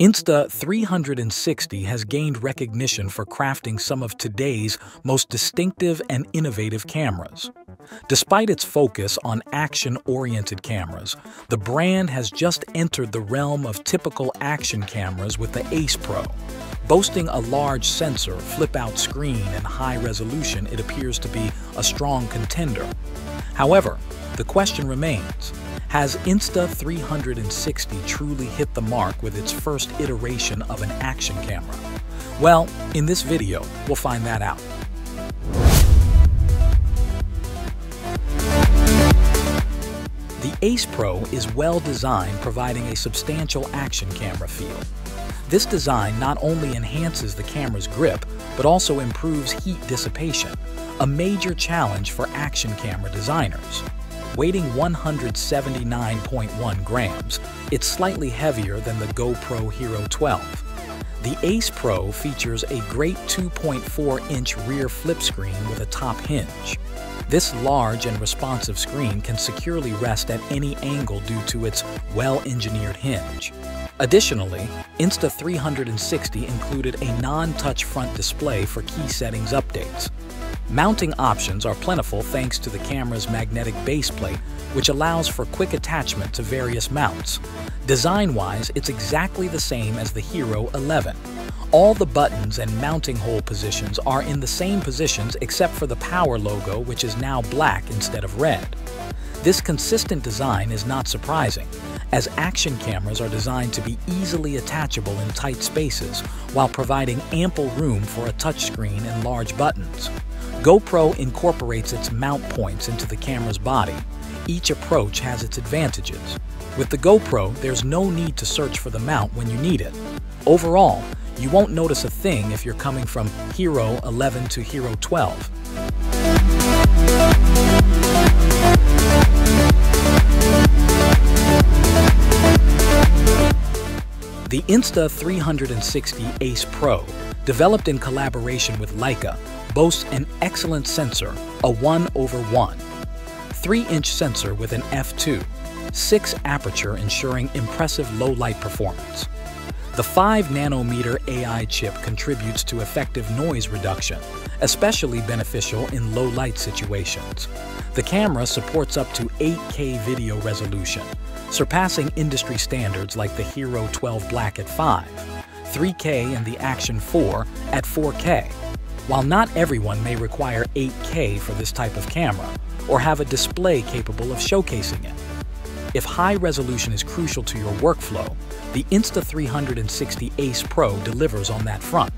Insta360 has gained recognition for crafting some of today's most distinctive and innovative cameras. Despite its focus on action-oriented cameras, the brand has just entered the realm of typical action cameras with the Ace Pro. Boasting a large sensor, flip-out screen, and high resolution, it appears to be a strong contender. However, the question remains, has Insta360 truly hit the mark with its first iteration of an action camera? Well, in this video, we'll find that out. The Ace Pro is well designed, providing a substantial action camera feel. This design not only enhances the camera's grip, but also improves heat dissipation, a major challenge for action camera designers. Weighing 179.1 grams, it's slightly heavier than the GoPro Hero 12. The Ace Pro features a great 2.4-inch rear flip screen with a top hinge. This large and responsive screen can securely rest at any angle due to its well-engineered hinge. Additionally, Insta360 included a non-touch front display for key settings updates. Mounting options are plentiful thanks to the camera's magnetic baseplate, which allows for quick attachment to various mounts. Design-wise, it's exactly the same as the Hero 11. All the buttons and mounting hole positions are in the same positions except for the power logo, which is now black instead of red. This consistent design is not surprising, as action cameras are designed to be easily attachable in tight spaces while providing ample room for a touchscreen and large buttons. GoPro incorporates its mount points into the camera's body. Each approach has its advantages. With the GoPro, there's no need to search for the mount when you need it. Overall, you won't notice a thing if you're coming from Hero 11 to Hero 12. The Insta360 Ace Pro, developed in collaboration with Leica, boasts an excellent sensor, a 1/1, 3-inch sensor with an f2, 6 aperture, ensuring impressive low-light performance. The 5-nanometer AI chip contributes to effective noise reduction, especially beneficial in low-light situations. The camera supports up to 8K video resolution, surpassing industry standards like the Hero 12 Black at 5, 3K and the Action 4 at 4K. While not everyone may require 8K for this type of camera, or have a display capable of showcasing it. If high resolution is crucial to your workflow, the Insta360 Ace Pro delivers on that front.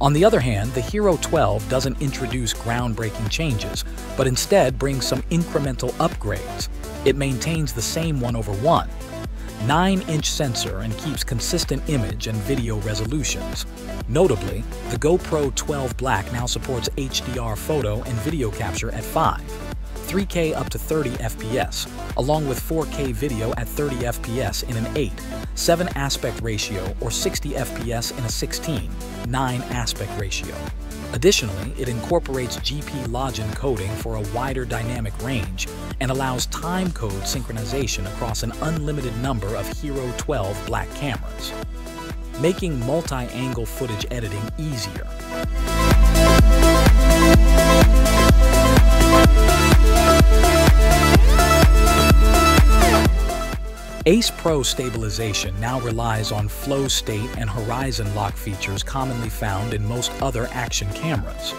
On the other hand, the Hero 12 doesn't introduce groundbreaking changes, but instead brings some incremental upgrades. It maintains the same 1/1. 9-inch sensor and keeps consistent image and video resolutions. Notably, the GoPro 12 Black now supports HDR photo and video capture at 5, 3K up to 30 FPS, along with 4K video at 30 FPS in an 8, 7 aspect ratio, or 60 FPS in a 16, 9 aspect ratio. Additionally, it incorporates GP Log encoding for a wider dynamic range and allows time code synchronization across an unlimited number of Hero 12 Black cameras, making multi-angle footage editing easier. Ace Pro stabilization now relies on Flow State and Horizon Lock features commonly found in most other action cameras.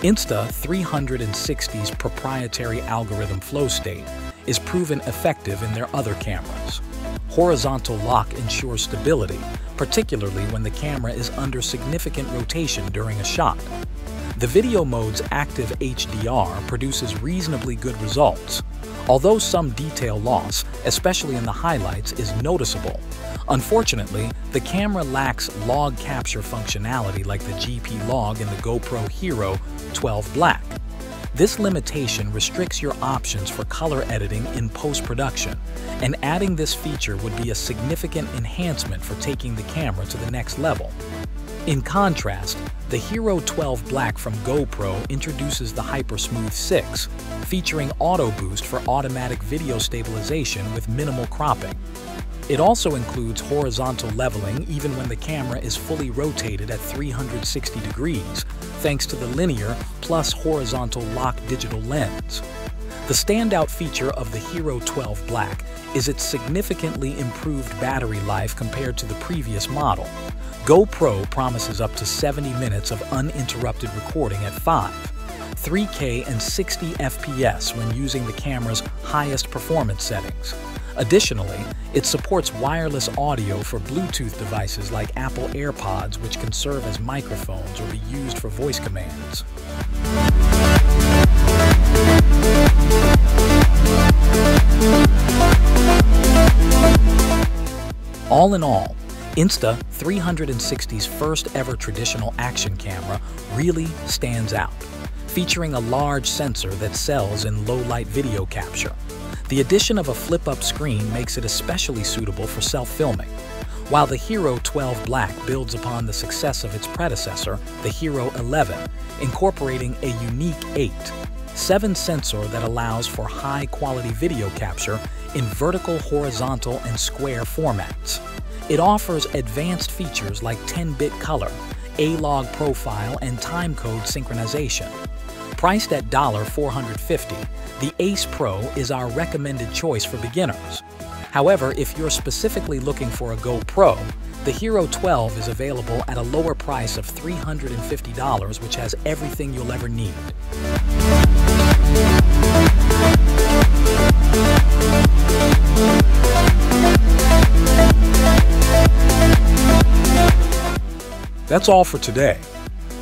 Insta360's proprietary algorithm Flow State is proven effective in their other cameras. Horizontal lock ensures stability, particularly when the camera is under significant rotation during a shot. The video mode's active HDR produces reasonably good results, although some detail loss, especially in the highlights, is noticeable. Unfortunately, the camera lacks log capture functionality like the GP Log in the GoPro Hero 12 Black. This limitation restricts your options for color editing in post-production, and adding this feature would be a significant enhancement for taking the camera to the next level. In contrast, the Hero 12 Black from GoPro introduces the HyperSmooth 6, featuring Auto Boost for automatic video stabilization with minimal cropping. It also includes horizontal leveling even when the camera is fully rotated at 360 degrees, thanks to the linear plus horizontal lock digital lens. The standout feature of the Hero 12 Black is its significantly improved battery life compared to the previous model. GoPro promises up to 70 minutes of uninterrupted recording at 5, 3K and 60 FPS when using the camera's highest performance settings. Additionally, it supports wireless audio for Bluetooth devices like Apple AirPods, which can serve as microphones or be used for voice commands. All in all, Insta360's first ever traditional action camera really stands out, featuring a large sensor that sells in low-light video capture. The addition of a flip-up screen makes it especially suitable for self-filming. While the Hero 12 Black builds upon the success of its predecessor, the Hero 11, incorporating a unique 8/7 sensor that allows for high-quality video capture in vertical, horizontal, and square formats. It offers advanced features like 10-bit color, A-log profile, and timecode synchronization. Priced at $450, the Ace Pro is our recommended choice for beginners. However, if you're specifically looking for a GoPro, the Hero 12 is available at a lower price of $350, which has everything you'll ever need. That's all for today.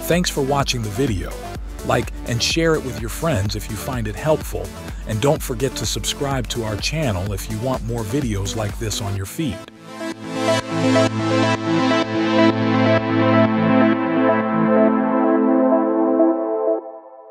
Thanks for watching the video. Like and share it with your friends if you find it helpful, and don't forget to subscribe to our channel if you want more videos like this on your feed.